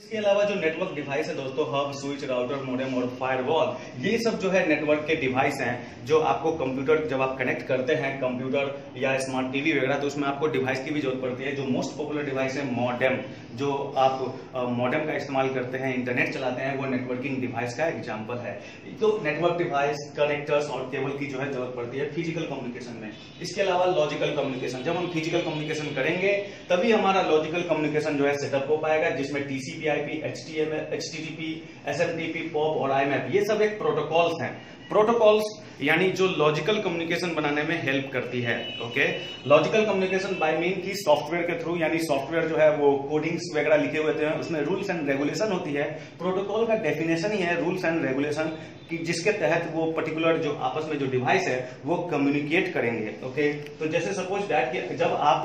इसके अलावा जो नेटवर्क डिवाइस है दोस्तों, हब, स्विच, राउटर, मोडेम और फायरवॉल, ये सब जो है नेटवर्क के डिवाइस हैं जो आपको कंप्यूटर जब आप कनेक्ट करते हैं कंप्यूटर या स्मार्ट टीवी वगैरह, तो उसमें आपको डिवाइस की भी जरूरत पड़ती है। जो मोस्ट पॉपुलर डिवाइस है मॉडेम, जो आप मॉडेम का इस्तेमाल करते हैं, इंटरनेट चलाते हैं, वो नेटवर्किंग डिवाइस का एग्जाम्पल है। तो नेटवर्क डिवाइस, कनेक्टर्स और केबल की जो है जरूरत पड़ती है फिजिकल कम्युनिकेशन में। इसके अलावा लॉजिकल कम्युनिकेशन, जब हम फिजिकल कम्युनिकेशन करेंगे तभी हमारा लॉजिकल कम्युनिकेशन जो है सेटअप हो पाएगा, जिसमें TCP, IP, HTML, HTTP, SMTP, POP और IMAP ये सब एक प्रोटोकॉल्स हैं। प्रोटोकॉल्स यानी जो लॉजिकल कम्युनिकेशन बनाने में हेल्प करती है। Okay, logical communication by mean की सॉफ्टवेयर के थ्रू, यानी सॉफ्टवेयर जो है वो कोडिंग्स वगैरह लिखे हुए हैं, उसमें रूल्स एंड रेगुलेशन होती है। प्रोटोकॉल का डेफिनेशन ही है रूल्स एंड रेगुलेशन, कि जिसके तहत वो पर्टिकुलर जो आपस में जो डिवाइस है वो कम्युनिकेट करेंगे। ओके, तो जैसे सपोज दैट कि जब आप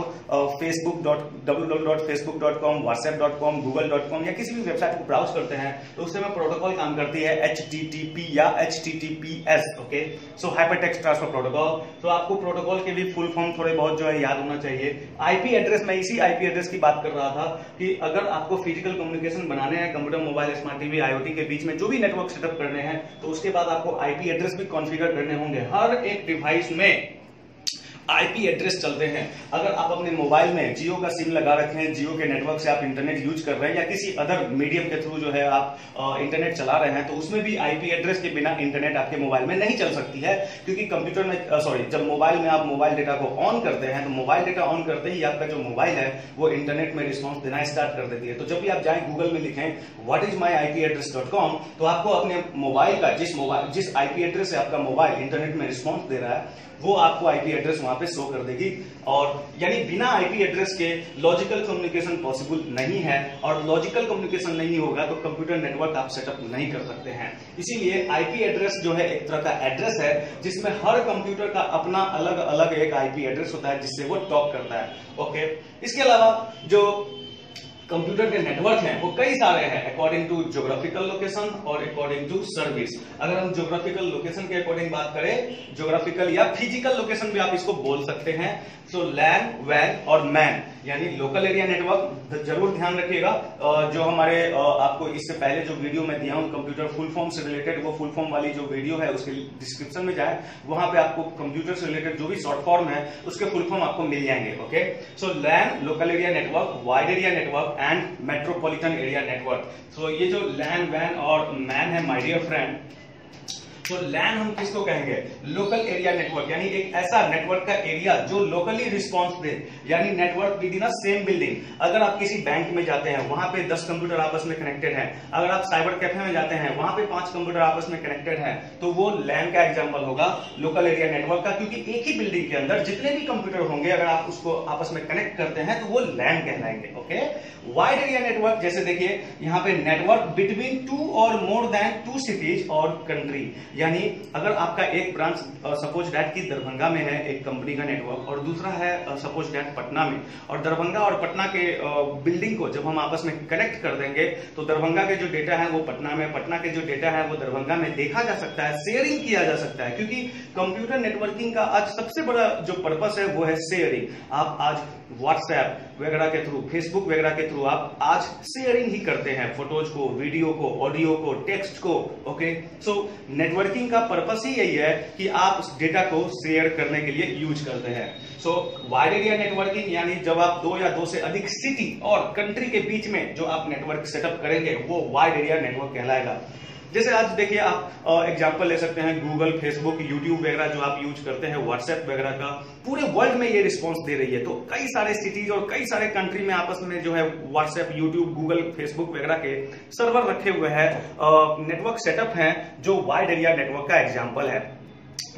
facebook.www.facebook.com, whatsapp.com, google.com या किसी भी वेबसाइट को ब्राउज करते हैं, तो उससे में प्रोटोकॉल काम करती है HTTP या HTTPS। Okay, so hypertext transfer protocol. तो आपको प्रोटोकॉल के भी फुल फॉर्म थोड़े बहुत जो है याद होना चाहिए। आईपी एड्रेस, मैं इसी आईपी एड्रेस की बात कर रहा था कि अगर आपको फिजिकल कम्युनिकेशन बनाने हैं computer, mobile, smart TV, IoT के बीच में जो भी नेटवर्क सेटअप करने हैं, तो उसके बाद आपको आईपी एड्रेस भी कॉन्फिगर करने होंगे। हर एक डिवाइस में आईपी एड्रेस चलते हैं। अगर आप अपने मोबाइल में जियो का सिम लगा रखे हैं, जियो के नेटवर्क से आप इंटरनेट यूज कर रहे हैं या किसी अदर मीडियम के थ्रू जो है आप इंटरनेट चला रहे हैं, तो उसमें भी आईपी एड्रेस के बिना इंटरनेट आपके मोबाइल में नहीं चल सकती है, क्योंकि कंप्यूटर में जब मोबाइल में आप मोबाइल डेटा को ऑन करते हैं, तो मोबाइल डेटा ऑन करते ही आपका जो मोबाइल है वो इंटरनेट में रिस्पॉन्स देना स्टार्ट कर देती है। तो जब भी आप जाए गूगल में लिखें whatismyipAddress.com, तो आपको अपने मोबाइल का जिस आईपी एड्रेस से आपका मोबाइल इंटरनेट में रिस्पॉन्स दे रहा है, वो आपको आईपी एड्रेस वहां पे शो कर देगी। और यानी बिना आईपी एड्रेस के लॉजिकल कम्युनिकेशन पॉसिबल नहीं है, और लॉजिकल कम्युनिकेशन नहीं होगा तो कंप्यूटर नेटवर्क आप सेटअप नहीं कर सकते हैं। इसीलिए आईपी एड्रेस जो है एक तरह का एड्रेस है, जिसमें हर कंप्यूटर का अपना अलग अलग एक आईपी एड्रेस होता है जिससे वो टॉक करता है। ओके, इसके अलावा जो कंप्यूटर के नेटवर्क हैं वो कई सारे हैं, अकॉर्डिंग टू ज्योग्राफिकल लोकेशन और अकॉर्डिंग टू सर्विस। अगर हम ज्योग्राफिकल लोकेशन के अकॉर्डिंग बात करें, ज्योग्राफिकल या फिजिकल लोकेशन भी आप इसको बोल सकते हैं। सो लैन, वैन और मैन, यानी लोकल एरिया नेटवर्क। जरूर ध्यान रखिएगा, जो हमारे आपको इससे पहले जो वीडियो में दिया हूं कंप्यूटर फुल फॉर्म से रिलेटेड, वो फुल फॉर्म वाली जो वीडियो है उसके डिस्क्रिप्शन में जाए, वहां पे आपको कंप्यूटर से रिलेटेड जो भी शॉर्ट फॉर्म है उसके फुल फॉर्म आपको मिल जाएंगे। Okay, so LAN local area network, wide area network and metropolitan area network. So ये जो लैन, वैन और मैन है माय डियर फ्रेंड, तो लैन हम किसको कहेंगे? लोकल एरिया नेटवर्क, यानी एक ऐसा नेटवर्क का एरिया जो लोकली रिस्पॉन्स दे, यानी network within a same building. अगर आप किसी बैंक में जाते हैं, वहां पे 10 कंप्यूटर आपस में कनेक्टेड हैं। अगर आप साइबर कैफे में जाते हैं, वहां पे 5 कंप्यूटर आपस में कनेक्टेड हैं, तो वो लैन का एग्जाम्पल होगा लोकल एरिया नेटवर्क का, क्योंकि एक ही बिल्डिंग के अंदर जितने भी कंप्यूटर होंगे अगर आप उसको आपस में कनेक्ट करते हैं तो वो लैन कहलाएंगे। ओके, वाइड एरिया नेटवर्क, जैसे देखिए यहाँ पे network between 2 or more than 2 cities और कंट्री, यानी अगर आपका एक ब्रांच सपोज डैट की दरभंगा में है एक कंपनी का नेटवर्क, और दूसरा है सपोज डैट पटना में, और दरभंगा और पटना के बिल्डिंग को जब हम आपस में कनेक्ट कर देंगे, तो दरभंगा के जो डेटा है वो पटना में, पटना के जो डेटा है वो दरभंगा में देखा जा सकता है, शेयरिंग किया जा सकता है। क्योंकि कंप्यूटर नेटवर्किंग का आज सबसे बड़ा जो पर्पस है वो है शेयरिंग। आप आज व्हाट्सएप वगैरह के थ्रू, फेसबुक वगैरह के थ्रू आप आज शेयरिंग ही करते हैं, फोटोज को, वीडियो को, ऑडियो को, टेक्स्ट को। ओके, सो नेटवर्किंग का पर्पस ही यही है कि आप उस डेटा को शेयर करने के लिए यूज करते हैं। सो वाइड एरिया नेटवर्किंग यानी जब आप 2 या 2 से अधिक सिटी और कंट्री के बीच में जो आप नेटवर्क सेटअप करेंगे वो वाइड एरिया नेटवर्क कहलाएगा। जैसे आज देखिए आप एग्जाम्पल ले सकते हैं गूगल, फेसबुक, यूट्यूब वगैरह जो आप यूज करते हैं, व्हाट्सएप वगैरह का पूरे वर्ल्ड में ये रिस्पांस दे रही है। तो कई सारे सिटीज और कई सारे कंट्री में आपस में जो है व्हाट्सएप, यूट्यूब, गूगल, फेसबुक वगैरह के सर्वर रखे हुए हैं, नेटवर्क सेटअप है जो वाइड एरिया नेटवर्क का एग्जाम्पल है।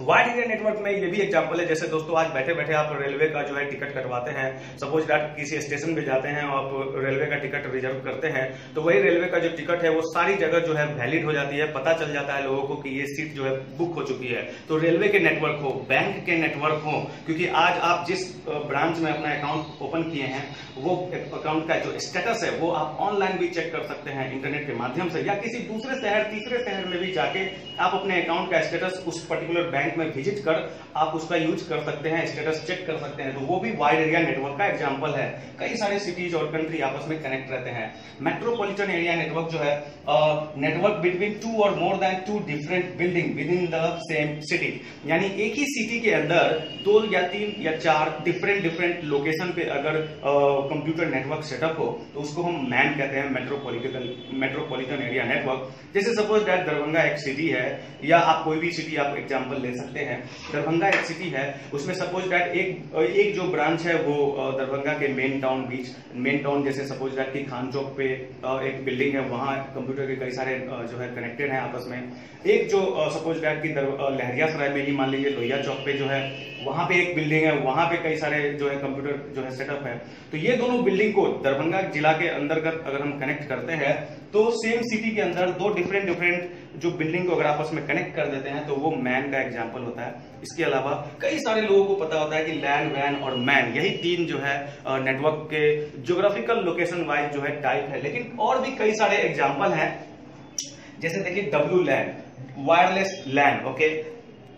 वाइड एरिया नेटवर्क में ये भी एग्जाम्पल है, जैसे दोस्तों आज बैठे बैठे आप रेलवे का जो है टिकट कटवाते हैं, सपोज दैट किसी स्टेशन पे जाते हैं और आप रेलवे का टिकट रिजर्व करते हैं, तो वही रेलवे का जो टिकट है वो सारी जगह जो है वैलिड हो जाती है, पता चल जाता है लोगों को कि ये सीट जो है बुक हो चुकी है। तो रेलवे के नेटवर्क हो, बैंक के नेटवर्क हो, क्योंकि आज आप जिस ब्रांच में अपना अकाउंट ओपन किए हैं वो अकाउंट का जो स्टेटस है वो आप ऑनलाइन भी चेक कर सकते हैं इंटरनेट के माध्यम से, या किसी दूसरे शहर, तीसरे शहर में भी जाके आप अपने अकाउंट का स्टेटस उस पर्टिकुलर बैंक साइट में विजिट कर आप उसका यूज कर सकते हैं, स्टेटस चेक कर सकते हैं। तो वो भी वाइड एरिया नेटवर्क का एग्जाम्पल है। कई सारे सिटीज और कंट्री आपस में कनेक्ट रहते हैं। मेट्रोपॉलिटन एरिया नेटवर्क जो है नेटवर्क बिटवीन टू और more than two different building within the same city, यानी एक ही सिटी के अंदर दो या तीन या चार डिफरेंट लोकेशन पे अगर कंप्यूटर नेटवर्क सेटअप हो तो उसको हम मैन कहते हैं, मेट्रोपॉलिटन एरिया नेटवर्क। जैसे सपोज दैट दरभंगा एक सिटी है, या आप कोई भी सिटी आप एग्जांपल ले सकते हैं। दरभंगा एक सिटी है, उसमें सपोज दैट एक जो ब्रांच है वो दरभंगा के मेन टाउन जैसे सपोज दैट की खान चौक पे एक बिल्डिंग है, वहाँ कंप्यूटर के कई सारे जो है कनेक्टेड है आपस में। एक जो सपोज दैट की लहरियासराय में ही मान लीजिए लोहिया चौक पे जो है वहाँ पे एक बिल्डिंग है, वहाँ पे कई सारे जो है कंप्यूटर जो है सेटअप है। तो ये दोनों बिल्डिंग को दरभंगा जिला के अंतर्गत अगर हम कनेक्ट करते हैं तो सेम सिटी के अंदर दो डिफरेंट जो बिल्डिंग को अगर आपस में कनेक्ट कर देते हैं तो वो मैन का एग्जाम्पल होता है। इसके अलावा कई सारे लोगों को पता होता है कि लैन, वैन और मैन, यही तीन जो है नेटवर्क के ज्योग्राफिकल लोकेशन वाइज जो है टाइप है। लेकिन और भी कई सारे एग्जाम्पल हैं, जैसे देखिए WLAN, wireless LAN, okay,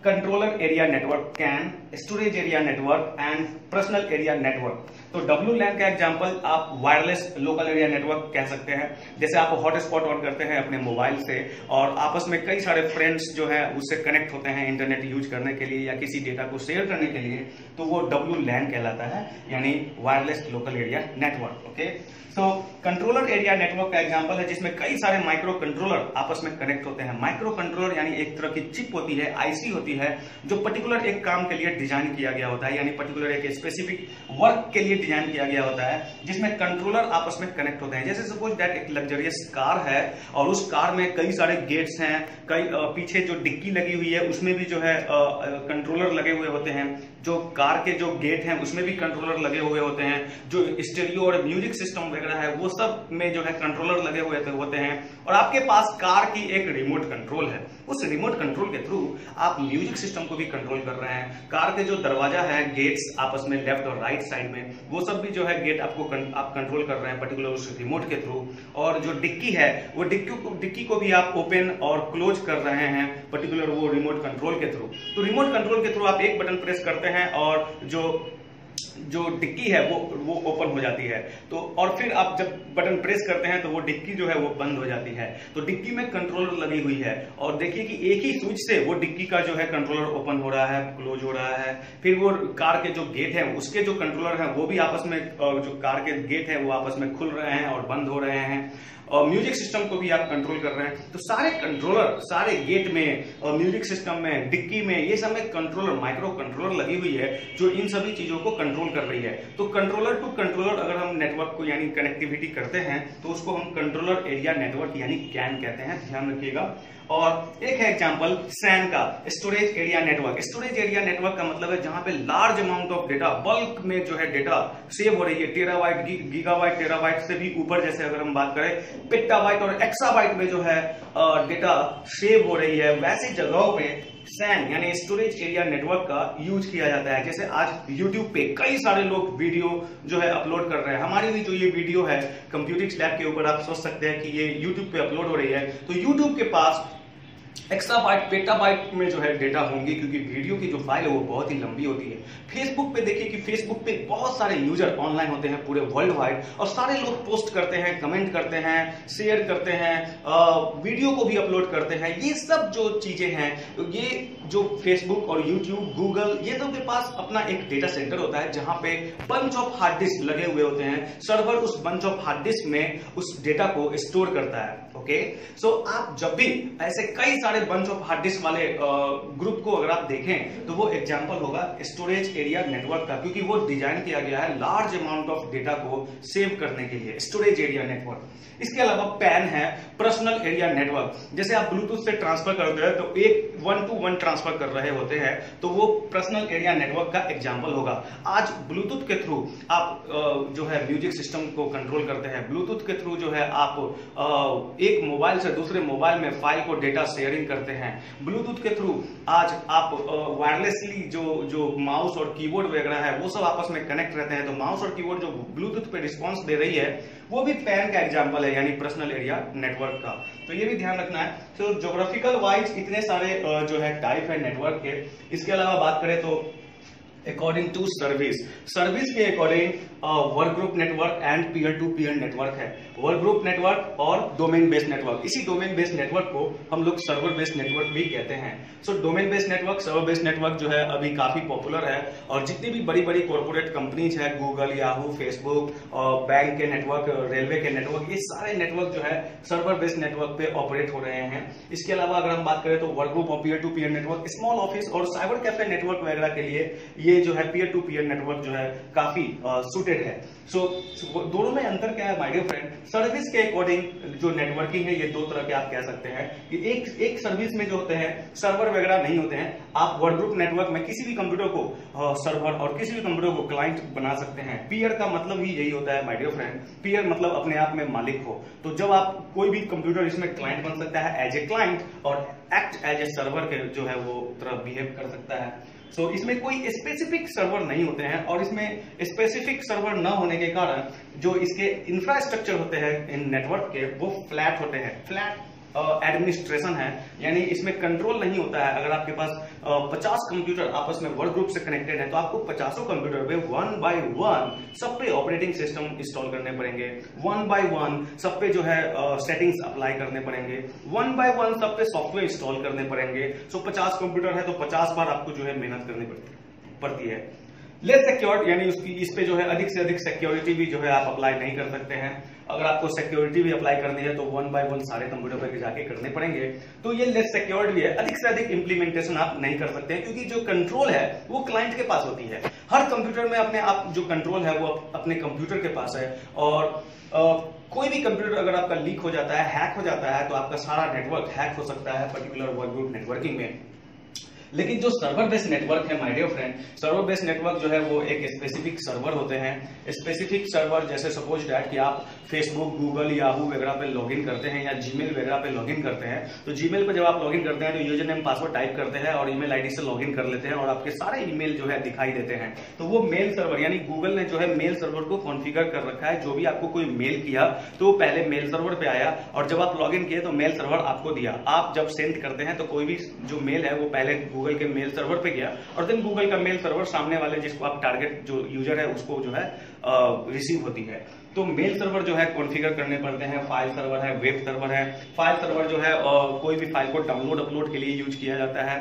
controller area network CAN, storage area network and personal area network. तो WLAN का एग्जांपल आप वायरलेस लोकल एरिया नेटवर्क कह सकते हैं। जैसे आप हॉटस्पॉट ऑन करते हैं अपने मोबाइल से और आपस में कई सारे फ्रेंड्स जो है उससे कनेक्ट होते हैं इंटरनेट यूज करने के लिए या किसी डेटा को शेयर करने के लिए, तो वो WLAN कहलाता है, यानी wireless local area network. Okay, so controller area network का एग्जाम्पल है जिसमें कई सारे माइक्रो कंट्रोलर आपस में कनेक्ट होते हैं। माइक्रो कंट्रोलर यानी एक तरह की चिप होती है, IC होती है, जो पर्टिकुलर एक काम के लिए डिजाइन किया गया होता है, यानी पर्टिकुलर एक स्पेसिफिक वर्क के लिए डिजाइन किया गया होता है, जिसमें कंट्रोलर आपस में कनेक्ट होते हैं। जैसे सपोज दैट एक लग्जरियस कार है और उस कार में कई सारे गेट्स हैं, कई पीछे जो डिक्की लगी हुई है उसमें भी जो है कंट्रोलर लगे हुए होते हैं, जो कार के जो गेट हैं उसमें भी कंट्रोलर लगे हुए होते हैं, जो स्टीरियो और म्यूजिक सिस्टम वगैरह है वो सब में जो है कंट्रोलर लगे हुए होते हैं। और आपके पास कार की एक रिमोट कंट्रोल है, उस रिमोट कंट्रोल के थ्रू आप म्यूजिक सिस्टम को भी कंट्रोल कर रहे हैं। कार के जो दरवाजा है, गेट्स आपस में लेफ्ट और राइट साइड में, वो सब भी जो है गेट आपको आप कंट्रोल कर रहे हैं पर्टिकुलर उस रिमोट के थ्रू। और जो डिक्की है वो डिक्की को भी आप ओपन और क्लोज कर रहे हैं पर्टिकुलर वो रिमोट कंट्रोल के थ्रू। तो रिमोट कंट्रोल के थ्रू आप एक बटन प्रेस करते हैं और जो डिक्की है वो ओपन हो जाती है। तो और फिर आप जब बटन प्रेस करते हैं तो वो डिक्की जो है वो बंद हो जाती है। तो डिक्की में कंट्रोलर लगी हुई है और देखिए कि एक ही स्विच से वो डिक्की का जो है कंट्रोलर ओपन हो रहा है, क्लोज हो रहा है। फिर वो कार के जो गेट है उसके जो कंट्रोलर है वो भी आपस में, जो कार के गेट है वो आपस में खुल रहे हैं और बंद हो रहे हैं। और म्यूजिक सिस्टम को भी आप कंट्रोल कर रहे हैं। तो सारे कंट्रोलर, सारे गेट में और म्यूजिक सिस्टम में, डिक्की में, ये सब में कंट्रोलर, माइक्रो कंट्रोलर लगी हुई है जो इन सभी चीजों को कंट्रोल कर रही है। तो कंट्रोलर टू कंट्रोलर अगर हम नेटवर्क को यानी कनेक्टिविटी करते हैं तो उसको हम कंट्रोलर एरिया नेटवर्क यानी कैन कहते हैं, ध्यान रखिएगा। और एक है एग्जाम्पल सैन का, storage area network. Storage area network का मतलब है जहां पे large amount of data, bulk में जो है डेटा सेव हो रही है, टेराबाइट, गीगाबाइट, टेराबाइट से भी ऊपर, जैसे अगर हम बात करें पेटाबाइट और एक्साबाइट में जो है डेटा सेव हो रही है, वैसी जगहों पे सैन यानी स्टोरेज एरिया नेटवर्क का यूज किया जाता है। जैसे आज YouTube पे कई सारे लोग वीडियो जो है अपलोड कर रहे हैं, हमारी भी जो ये वीडियो है कंप्यूटिक्स लैब के ऊपर, आप सोच सकते हैं कि ये YouTube पे अपलोड हो रही है, तो YouTube के पास एक्साबाइट, पेटाबाइट में जो है डेटा होंगी, क्योंकि वीडियो की जो फाइल है वो बहुत ही लंबी होती है। फेसबुक पे देखिए कि फेसबुक पे बहुत सारे यूजर ऑनलाइन होते हैं पूरे वर्ल्ड वाइड, और सारे लोग पोस्ट करते हैं, कमेंट करते हैं, शेयर करते हैं, वीडियो को भी अपलोड करते हैं। ये सब जो चीजें हैं, ये जो फेसबुक और यूट्यूब, गूगल, ये सब के पास अपना एक डेटा सेंटर होता है जहां पे बंच ऑफ हार्ड डिस्क लगे हुए होते हैं। सर्वर उस बंच ऑफ हार्ड डिस्क में उस डेटा को स्टोर करता है। ओके, सो आप जब भी ऐसे कई सारे बंच ऑफ हार्ड डिस्क वाले ग्रुप को अगर आप देखें तो वो एग्जांपल होगा स्टोरेज एरिया नेटवर्क का, क्योंकि वो डिजाइन किया गया है लार्ज अमाउंट ऑफ डेटा को सेव करने के लिए, स्टोरेज एरिया नेटवर्क। इसके अलावा पैन है, पर्सनल एरिया नेटवर्क। जैसे आप ब्लूटूथ से ट्रांसफर करते हैं तो एक 1 to 1 ट्रांसफर कर रहे होते हैं, तो वो पर्सनल एरिया नेटवर्क का एग्जांपल होगा। आज ब्लूटूथ के थ्रू आप जो है म्यूजिक सिस्टम को कंट्रोल करते हैं, ब्लूटूथ के थ्रू जो है आप एक मोबाइल से दूसरे मोबाइल में फाइल को, डेटा शेयर शेयरिंग करते हैं ब्लूटूथ के थ्रू। आज आप वायरलेसली जो माउस और कीबोर्ड वगैरह है वो सब आपस में कनेक्ट रहते हैं, तो माउस और कीबोर्ड जो ब्लूटूथ पे रिस्पांस दे रही है वो भी पैन का एग्जाम्पल है, यानी पर्सनल एरिया नेटवर्क का। तो ये भी ध्यान रखना है। तो ज्योग्राफिकल वाइज इतने सारे जो है टाइप है नेटवर्क के। इसके अलावा बात करें तो अकॉर्डिंग टू सर्विस के according work group network and peer to peer network है। वर्क ग्रुप नेटवर्क और डोमेन बेस्ड नेटवर्क, इसी डोमेन बेस्ड नेटवर्क को हम लोग सर्वर बेस्ड नेटवर्क भी कहते हैं। So domain based network, server based network जो है अभी काफी पॉपुलर है, और जितनी भी बड़ी बड़ी कॉर्पोरेट कंपनीज है, गूगल, याहू, फेसबुक, बैंक के नेटवर्क, रेलवे के नेटवर्क, ये सारे नेटवर्क जो है सर्वर बेस्ड नेटवर्क पे ऑपरेट हो रहे हैं। इसके अलावा अगर हम बात करें तो वर्क ग्रुप और peer to peer network, small office और साइबर कैफे नेटवर्क वगैरह के लिए ये जो है पीयर टू पीयर नेटवर्क जो है काफी सुटेड है। सो दोनों में अंतर क्या है माय डियर फ्रेंड? सर्विस के अकॉर्डिंग जो नेटवर्किंग है ये दो तरह के आप कह सकते हैं कि एक सर्विस में जो होते हैं सर्वर वगैरह नहीं होते हैं। आप वर्क ग्रुप नेटवर्क में किसी भी कंप्यूटर को सर्वर और किसी भी कंप्यूटर को क्लाइंट बना सकते हैं। पीयर का मतलब ही यही होता है माय डियर फ्रेंड, पीयर मतलब अपने आप में मालिक हो। तो जब आप कोई भी कंप्यूटर इसमें क्लाइंट बन सकता है एज ए क्लाइंट और एक्ट एज ए सर्वर के जो है वो तरह बिहेव कर सकता है। सो इसमें कोई स्पेसिफिक सर्वर नहीं होते हैं, और इसमें स्पेसिफिक सर्वर न होने के कारण जो इसके इंफ्रास्ट्रक्चर होते हैं इन नेटवर्क के वो फ्लैट होते हैं। फ्लैट एडमिनिस्ट्रेशन है, यानी इसमें कंट्रोल नहीं होता है। अगर आपके पास 50 कंप्यूटर आपस में वर्क ग्रुप से कनेक्टेड है तो आपको 50 कंप्यूटर पे वन बाय वन सब पे ऑपरेटिंग सिस्टम इंस्टॉल करने पड़ेंगे, वन बाय वन सब पे जो है सेटिंग्स अप्लाई करने पड़ेंगे, वन बाय वन सब पे सॉफ्टवेयर इंस्टॉल करने पड़ेंगे। सो 50 कंप्यूटर है तो 50 बार आपको जो है मेहनत करनी पड़ती है। लेस सिक्योर्ड, यानी उसकी इस पे जो है अधिक से अधिक सिक्योरिटी भी जो है आप अप्लाई नहीं कर सकते हैं। अगर आपको सिक्योरिटी भी अप्लाई करनी है तो वन बाय वन सारे कंप्यूटर पर जाके करने पड़ेंगे। तो ये लेस सिक्योर्ड भी है, अधिक से अधिक इंप्लीमेंटेशन आप नहीं कर सकते हैं, क्योंकि जो कंट्रोल है वो क्लाइंट के पास होती है। हर कंप्यूटर में अपने आप जो कंट्रोल है वो अपने कंप्यूटर के पास है, और कोई भी कंप्यूटर अगर आपका लीक हो जाता है, हैक हो जाता है, तो आपका सारा नेटवर्क हैक हो सकता है पर्टिकुलर वर्क ग्रुप नेटवर्किंग में। लेकिन जो सर्वर बेस्ड नेटवर्क है my dear friend, server based network जो है वो एक स्पेसिफिक सर्वर होते हैं। स्पेसिफिक सर्वर जैसे सपोज दैट कि आप फेसबुक, गूगल, याहू वगैरह पे लॉगिन करते हैं या जीमेल वगैरह पे लॉगिन करते हैं। तो जीमेल पे जब आप लॉगिन करते हैं तो यूजर नेम पासवर्ड टाइप करते हैं और ईमेल आईडी से लॉगिन कर लेते हैं, और आपके सारे ईमेल जो है दिखाई देते हैं। तो वो मेल सर्वर, यानी गूगल ने जो है मेल सर्वर को कॉन्फिगर कर रखा है। जो भी आपको कोई मेल किया तो पहले मेल सर्वर पे आया, और जब आप लॉगिन किए तो मेल सर्वर आपको दिया। आप जब सेंड करते हैं तो कोई भी जो मेल है वो पहले गूगल के मेल सर्वर पे गया, और देन गूगल का मेल सर्वर सामने वाले जिसको आप टारगेट जो यूजर है उसको जो है रिसीव होती है। तो मेल सर्वर जो है कॉन्फ़िगर करने पड़ते हैं। फाइल सर्वर है, वेब सर्वर है। फाइल सर्वर जो है कोई भी फाइल को डाउनलोड अपलोड के लिए यूज किया जाता है।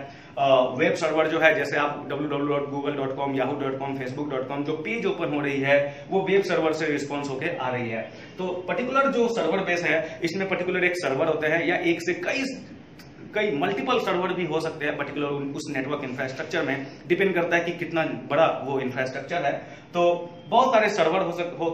वेब सर्वर जो है जैसे आप www.google.com, yahoo.com, facebook.com जो पेज ओपन हो रही है वो वेब सर्वर से रिस्पॉन्स होकर आ रही है। तो पर्टिकुलर जो सर्वर बेस है इसमें पर्टिकुलर एक सर्वर होता है, या एक से कई मल्टीपल सर्वर भी हो सकते हैं पर्टिकुलर उस नेटवर्क इंफ्रास्ट्रक्चर में। डिपेंड करता है कि कितना बड़ा वो इंफ्रास्ट्रक्चर है। तो बहुत सारे सर्वर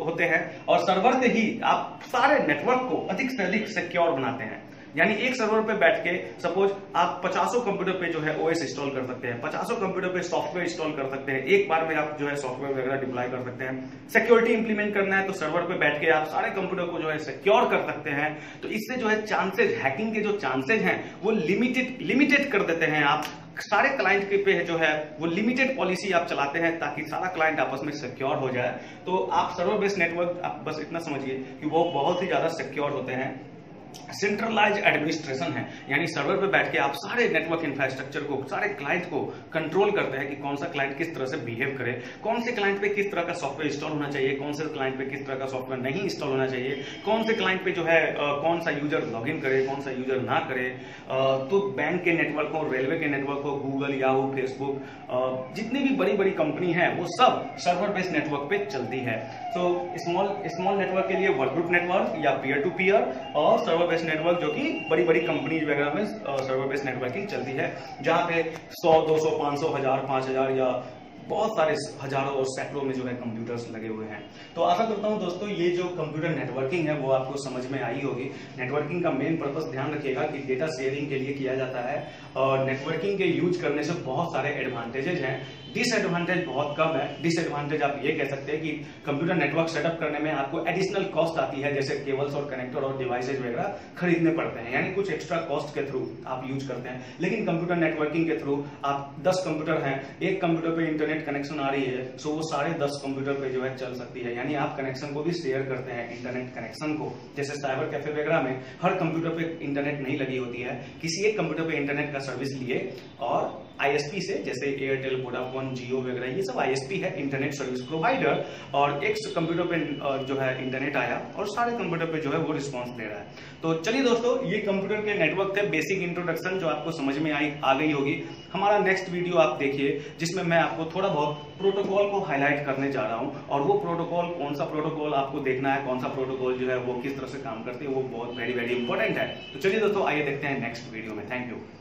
होते हैं, और सर्वर से ही आप सारे नेटवर्क को अधिक से अधिक सिक्योर बनाते हैं। यानी एक सर्वर पे बैठ के सपोज आप 50 कंप्यूटर पे जो है ओएस इंस्टॉल कर सकते हैं, 50 कंप्यूटर पे सॉफ्टवेयर इंस्टॉल कर सकते हैं, एक बार में आप जो है सॉफ्टवेयर वगैरह डिप्लॉय कर सकते हैं। सिक्योरिटी इंप्लीमेंट करना है तो सर्वर पे बैठ के आप सारे कंप्यूटर को जो है सिक्योर कर सकते हैं। तो इससे जो है चांसेज, हैकिंग के जो चांसेज हैं वो लिमिटेड कर देते हैं। आप सारे क्लाइंट के पे जो है वो लिमिटेड पॉलिसी आप चलाते हैं ताकि सारा क्लाइंट आपस में सिक्योर हो जाए। तो आप सर्वर बेस्ड नेटवर्क आप बस इतना समझिए कि वो बहुत ही ज्यादा सिक्योर होते हैं। सेंट्रलाइज एडमिनिस्ट्रेशन है, यानी सर्वर पे बैठ के आप सारे नेटवर्क इंफ्रास्ट्रक्चर को, सारे क्लाइंट को कंट्रोल करते हैं कि कौन सा क्लाइंट किस तरह से बिहेव करे, कौन से क्लाइंट पे किस तरह का सॉफ्टवेयर इंस्टॉल होना चाहिए, कौन से क्लाइंट पे किस तरह का सॉफ्टवेयर नहीं इंस्टॉल होना चाहिए, कौन से क्लाइंट पे जो है कौन सा यूजर लॉग इन करे, कौन सा यूजर ना करे। तो बैंक के नेटवर्क हो, रेलवे के नेटवर्क हो, गूगल, याहू, फेसबुक, जितनी भी बड़ी बड़ी कंपनी है वो सब सर्वर बेस्ड नेटवर्क पे चलती है। तो स्मॉल नेटवर्क के लिए वर्क ग्रुप नेटवर्क या पीयर टू पीयर, और सर्वर बेस्ड नेटवर्क जो कि बड़ी बड़ी कंपनीज वगैरह में सर्वर बेस्ड नेटवर्किंग चलती है, जहां पे 100, 200, 500, 1000, 5000 या बहुत सारे हजारों और सैकड़ों में जो है कंप्यूटर्स लगे हुए हैं। तो आशा करता हूं दोस्तों ये जो कंप्यूटर नेटवर्किंग है वो आपको समझ में आई होगी। नेटवर्किंग का मेन पर्पस ध्यान रखिएगा कि डेटा शेयरिंग के लिए किया जाता है, और नेटवर्किंग के यूज करने से बहुत सारे एडवांटेजेज हैं डिसएडवांटेज बहुत कम है। डिसएडवांटेज आप ये कह सकते हैं कि कंप्यूटर नेटवर्क सेटअप करने में आपको एडिशनल कॉस्ट आती है, जैसे केबल्स और कनेक्टर और डिवाइसेज वगैरह खरीदने पड़ते हैं, यानी कुछ एक्स्ट्रा कॉस्ट के थ्रू आप यूज करते हैं। लेकिन कंप्यूटर नेटवर्किंग के थ्रू आप 10 कंप्यूटर हैं, एक कंप्यूटर पे इंटरनेट कनेक्शन आ रही है, सो वो सारे 10 कंप्यूटर पे जो है चल सकती है, यानी आप कनेक्शन को भी शेयर करते हैं, इंटरनेट कनेक्शन को। जैसे साइबर कैफे वगैरह में हर कंप्यूटर पे इंटरनेट नहीं लगी होती है, किसी एक कंप्यूटर पे इंटरनेट का सर्विस लिए और ISP से, जैसे एयरटेल, वोडाफोन, जियो वगैरह ये सब ISP है, इंटरनेट सर्विस प्रोवाइडर, और एक कंप्यूटर पे जो है इंटरनेट आया और सारे कंप्यूटर पे जो है वो रिस्पांस दे रहा है। तो चलिए दोस्तों, ये कंप्यूटर के नेटवर्क थे, बेसिक इंट्रोडक्शन जो आपको समझ में आ गई होगी। हमारा नेक्स्ट वीडियो आप देखिए, जिसमें मैं आपको थोड़ा बहुत प्रोटोकॉल को हाईलाइट करने जा रहा हूँ, और वो प्रोटोकॉल, कौन सा प्रोटोकॉल आपको देखना है, कौन सा प्रोटोकॉल जो है वो किस तरह से काम करती है, वो बहुत वेरी वेरी इंपॉर्टेंट है। तो चलिए दोस्तों, आइए देखते हैं नेक्स्ट वीडियो में। Thank you.